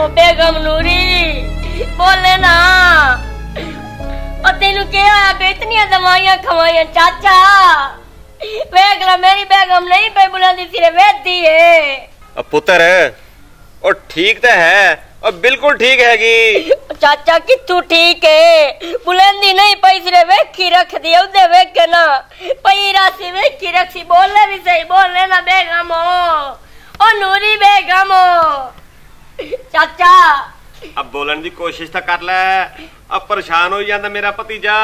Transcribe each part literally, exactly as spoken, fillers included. ओ बेगम नूरी बोले ना, तेनू क्या होया बे इतनी दवाइयां खवाइया चाचा, वेख ला मेरी बेगम नहीं पे बुलंदी सिरे वेदी है। अब पुत्र और ठीक तो है और बिल्कुल ठीक हैगी चाचा कि तू ठीक है, बुलंदी नहीं पई सिरे वेखी रख दी उदे वेख ना पई रासी वेखी रखी बोले भी सही बोले ना बेगम ओ ओ नूरी बेगम ओ चाचा। अब बोलने की कोशिश तो कर ले, अब परेशान हो जाता मेरा भतीजा।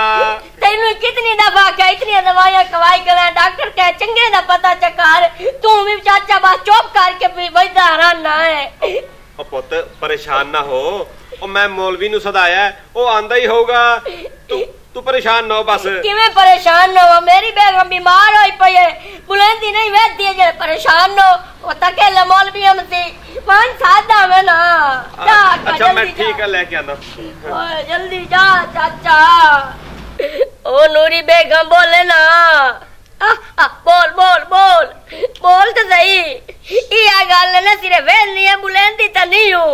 तेनू कितनी दफा क्या इतनी दवाइयां खवाई करा डॉक्टर क्या चंगे दा पता चकर तू भी चाचा बस चुप करके बजदा रहना है। ओ पुत परेशान ना हो, ओ मैं मौलवी नु सदाया ओ आंदा ही होगा, तू तू परेशान ना हो बस। किवें परेशान ना हो, मेरी बेगम बीमार होई पई है, बुलंदी नहीं वेदी जे परेशान ना हो, ओ तके ले मौलवी हम सी पांच सादा वे ना। अच्छा मैं ठीक है लेके आना, ओए जल्दी जा चाचा। ओ नूरी बेगम बोले ना आ, आ, बोल बोल बोल बोल तो सही ये गल ना सिरे वेलनी है बुलंदी तो नहीं हो।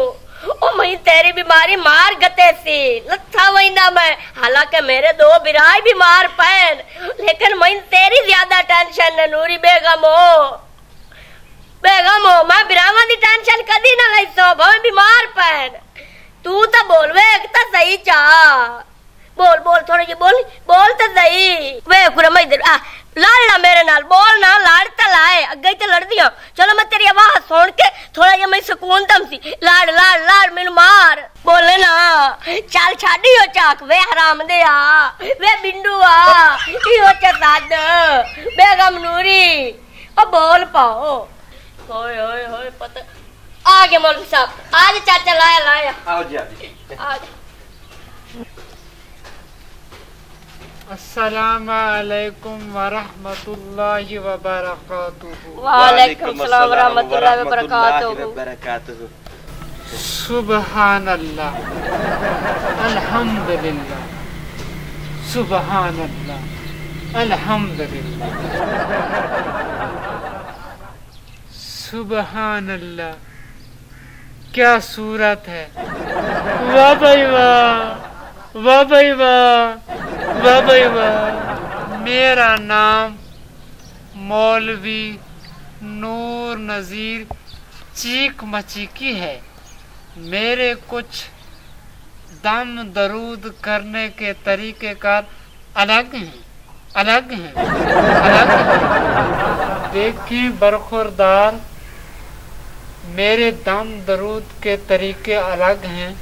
ओ मैं तेरी बीमारी मार गते सी लथा वहींदा मैं, हालांकि मेरे दो बिराई बीमार पैन लेकिन मैं तेरी ज्यादा टेंशन है नूरी बेगम हो बेगम हो, मैं बिरावा दी टेंशन कदी ना लई सो भाई बीमार पैन। तू तो बोल वे एक तो सही चा बोल बोल थोड़ी जी बोल बोल तो सही वे पूरा मैं इधर आ लड़ना मेरे नाल बोल ना लड़ता लाए अगे तो लड़दी हूं। चलो मैं तेरी आवाज सुन के थोड़ा जिहा मैं सुकून तम सी लड़ लड़ लड़ मेनू मार बोले ना चल छाड़ी हो चाक वे हराम दे आ वे बिंडू आ की हो चताद बेगम नूरी ओ बोल पाओ। होए होए होए पता आ गए मौलवी साहब आज चाचा लाया लाया आओ जी आ जी। अस्सलामु अलैकुम वरहमतुल्लाहि वबरकातुहू। वालेकुम सलाम वरहमतुल्लाहि वबरकातुहू। सुबहानल्लाह अल्हम्दुलिल्लाह सुबहानल्लाह अल्हम्दुलिल्लाह सुबहानल्लाह क्या सूरत है, वाह भाई वाह वाह भाई वाह वाह भाई वाह। मेरा नाम मौलवी नूर नज़ीर चीख मचीकी है, मेरे कुछ दम दरूद करने के तरीक़ेकार अलग हैं अलग हैं अलग हैं। देखिए बरखुरदार मेरे दम दरूद के तरीक़े अलग हैं,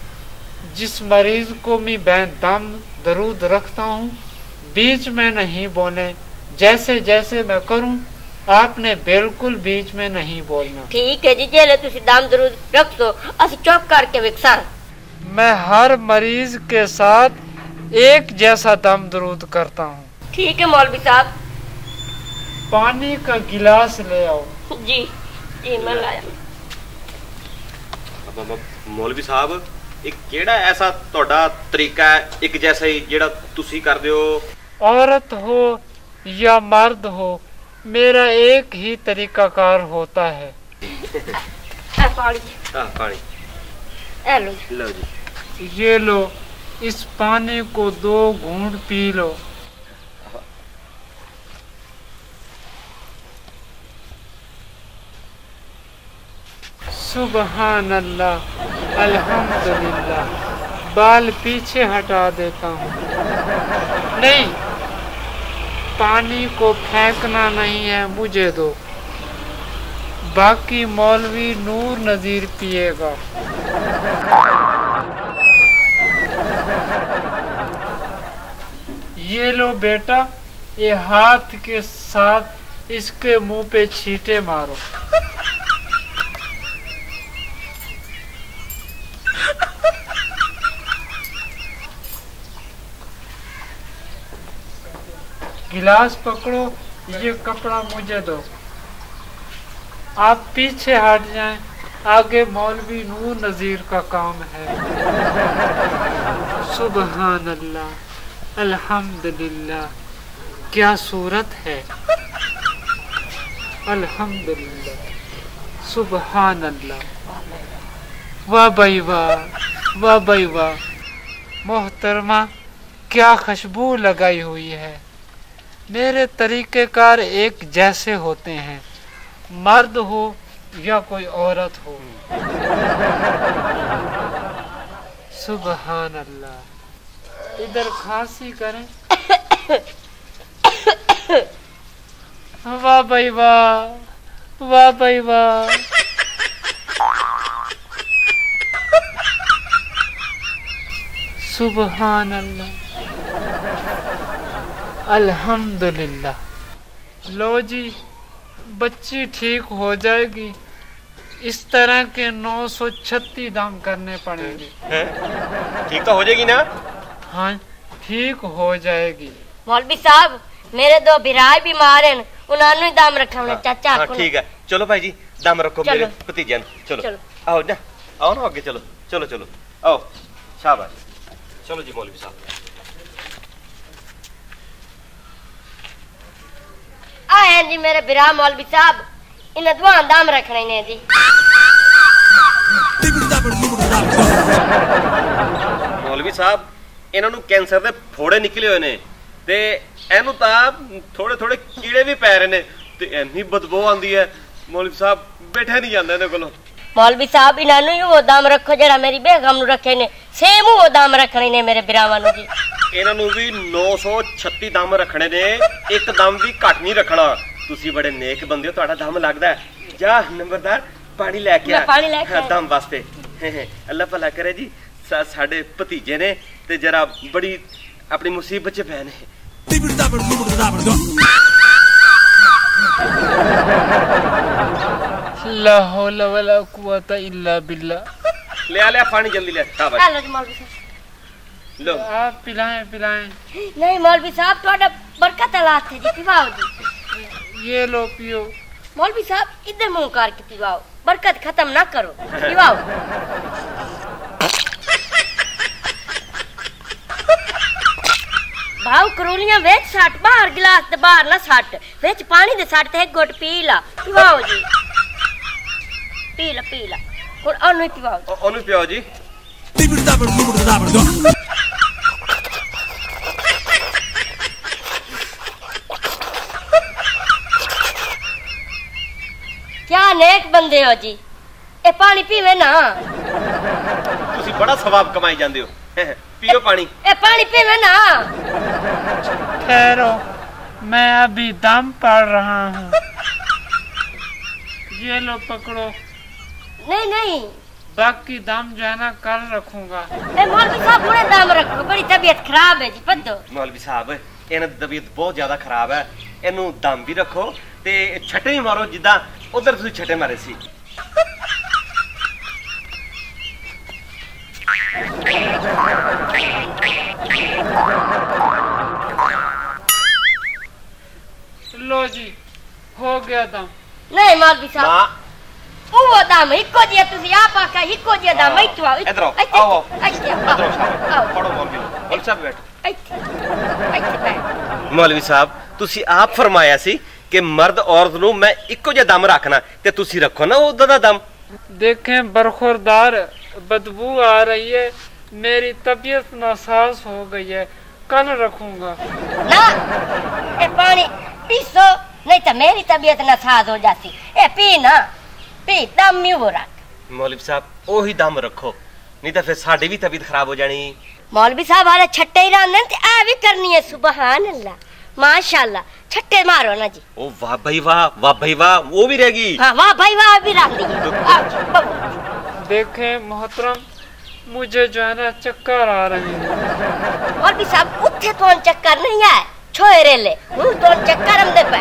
जिस मरीज़ को मैं बेदम दरूद रखता हूँ बीच में नहीं बोले, जैसे जैसे मैं करूँ आपने बिल्कुल बीच में नहीं बोलना। ठीक है जी जेले तुसी दाम दरूद रख दो अस चुप करके विकसर। मैं हर मरीज के साथ एक जैसा दाम दरूद करता हूँ। ठीक है मौलवी साहब। पानी का गिलास ले आओ। जी जी मैं लाया। अब मौलवी साहब एक केड़ा ऐसा तोड़ा तरीका है एक जैसा ही जेड़ा तुसी कर दे हो। औरत हो या मर्द हो मेरा एक ही तरीकाकार होता है। आ, पानी। आ, पानी। लो। लो जी। ये लो, इस पानी को दो घूंट पी लो। सुबहान अल्लाह अल्हम्दुलिल्लाह। बाल पीछे हटा देता हूँ। नहीं पानी को फेंकना नहीं है, मुझे दो, बाकी मौलवी नूर नज़ीर पिएगा। ये लो बेटा, ये हाथ के साथ इसके मुंह पे छींटे मारो। गिलास पकड़ो, ये कपड़ा मुझे दो। आप पीछे हट जाएं, आगे मौलवी नूर नज़ीर का काम है। सुबहान अल्लाह अल्हम्दुलिल्लाह क्या सूरत है, अल्हम्दुलिल्लाह सुबहान अल्लाह। वाह भाई वाह, वाह भाई वाह, मोहतरमा क्या खुशबू लगाई हुई है। मेरे तरीक़ेकार एक जैसे होते हैं, मर्द हो या कोई औरत हो। सुबहान अल्लाह। इधर खांसी करें। वाह भाई वाह, वाह भाई वाह। सुबहान अल्लाह, अल्हम्दुलिल्लाह। लो जी, बच्ची ठीक हो जाएगी। इस तरह के नौ सौ छत्तीस दाम करने पड़ेंगे। ठीक तो हो जाएगी ना? हाँ, ठीक हो जाएगी। मौलवी साहब, मेरे दो बिराय बीमार हैं, उन्होंने दाम रखा उन्हें चाचा। हाँ, ठीक है, चलो भाई जी, दाम रखो मेरे भतीजान। चलो, चलो आओ ना, आओ ना आगे, चलो चलो चलो आओ। शाबाश, चलो जी मौलवी साहब। आए जी मेरे बिरा मौलवी साहब, इन दुआ दाम रखने ने जी। मौलवी साहब, इन्होंने कैंसर के फोड़े निकले हुए ने ते इन्हों थोड़े थोड़े कीड़े भी पै रहे ने ते इन्नी बदबू आंदी है। मौलवी साहब बैठा नहीं जाता इन्होंने कोलो। मौलवी साहब, इन्होंने ही वो दाम रखो जरा मेरी बेगम रखे ने, सेम वो दाम रखने ने मेरे बिरावानू जी। इन्होंने भी नौ सौ छत्तीस दाम रखने ने, एक दाम भी घट नहीं रखना। तुसी बड़े नेक बंदे हो, तुहाडा दाम लगदा है। जा नंबरदार, पानी लेके आ, पानी लेके आ दाम वास्ते। अल्लाह भला करे जी, साडे भतीजे ने ते जरा बड़ी अपनी मुसीबत च पै ने। ला हौला वला कुव्वता इल्ला बिल्लाह। ले आ, ले पानी जल्दी ले। हां भाई लो, आप पिलाएं पिलाएं। नहीं मौलवी साहब, थोड़ा बरकत हालात है जी, पिवाओ जी। ये लो पियो। मौलवी साहब, इधर मुंह करके पिवाओ, बरकत खत्म ना करो, पिवाओ। भाव करोलियां वेच साठ, बाहर गिलास दे बाहर ना साठ, वेच पानी दे साठ, ते घोट पी ला, पिवाओ जी, पी ला पी ला। और अनु पिवाओ, अनु पिवाओ जी। क्या नेक बंदे हो जी, ए पानी पीवे ना। तुसी बड़ा सवाब कमाई जांदे हो। पियो पानी, ए पानी पीवे ना। ठहरो, मैं अभी दाम पढ़ रहा हूँ। ये लो पकड़ो। नहीं नहीं, बाकी दाम जो है ना कल रखूंगा। मौलवी साहब, पूरे दाम रखो, बड़ी तबीयत खराब है जी। पतो मौलवी साहब, इन तबीयत बहुत ज्यादा खराब है, इनू दाम भी रखो ते छटे भी मारो जिदा उधर तुसी छटे मारे सी। लो जी, हो गया दाम। नहीं मौलवी साहब, वो दाम इको दिया, तुसी आप आका इको दिया दाम। इतो इधर आओ, आओ इधर आओ, पढ़ो मौलवी मौलवी साहब। बैठो इथे। मौलवी साहब, तुसी आप फरमाया सी कि मर्द औरत नु मैं इको जे दाम रखना, ते तुसी रखो ना ओदा दा दाम। देखें बरखुरदार, बदबू आ रही है, मेरी तबीयत नासाज हो गई है, कल रखूंगा ना। ए पानी पीसो, नहीं तो मेरी तबीयत नासाज हो जाती। ए पी ना, पी दाम में वो रख। मौलवी साहब, ओही दाम रखो, नहीं तो फिर साडी भी तबीयत खराब हो जानी। मौलवी साहब, हाले छट्टे ही रांदे ते आ भी करनी है। सुभान अल्लाह, माशाल्लाह, छट्टे मारो ना जी। ओ वाह भाई वाह, वाह भाई वाह, वो भी रहेगी। हाँ, वाह भाई वाह भी रहेगी। देखे मोहतरम, मुझे जो है ना चक्कर आ रही है। और भी साहब, उठे तो चक्कर नहीं आए, छोए रेले हूं तो चक्कर हम दे पे।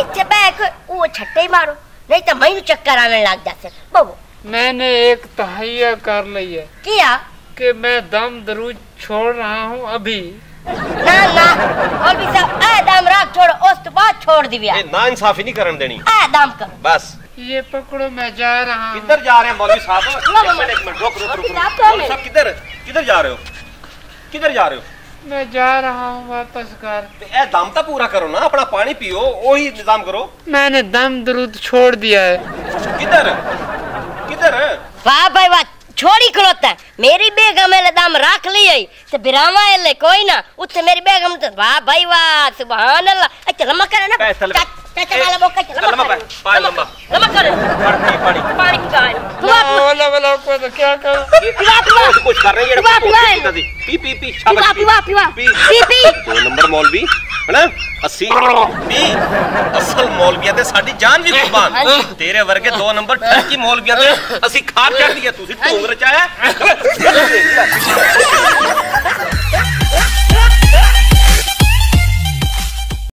ऐसे बैक वो छट्टे मारो, नहीं तो मैं चक्कर आने लग जाते। बाबू, मैंने एक तहैया कर ली है। क्या कि मैं दम दरूद छोड़ रहा हूँ अभी। ना ना मौलवी साहब, आ दाम राख छोड़, उस तो बात छोड़ दी। ये ना इंसाफी नहीं करन देनी, आ दाम कर बस। ये पकड़ो, मैं जा रहा हूं। किधर जा रहे हैं मौलवी साहब? एक मिनट रुक रुक रुक, मौलवी साहब किधर किधर जा रहे हो? किधर जा रहे हो? मैं जा रहा हूं वापस घर। ते ए दाम तो पूरा करो ना, अपना पानी पियो, वही इंतजाम करो। मैंने दम दरूद छोड़ दिया है। किधर किधर? वाह भाई वाह, छोड़ी खलोता मेरी बेगम एले दाम राख ली आई ते बिरामा एले कोई ना उते मेरी बेगम तो वाह भाई वाह सुभान अल्लाह अच्छा लम्बा करे ना चाचा वाला बोका चला लम्बा पाए लम्बा लम्बा करे पानी पानी पानी पाए तू आप वाला वाला को तो क्या कर कुछ कर रही है बेटा पी पी पी शाबाश पी पी पी पी पी दो नंबर मौलवी है ना अस्सी नहीं असल मौलविया ते साडी जान भी कुर्बान तेरे वर्गे दो नंबर ठकी मौलविया ते असि खा कर दिया तू ढोंग रचाया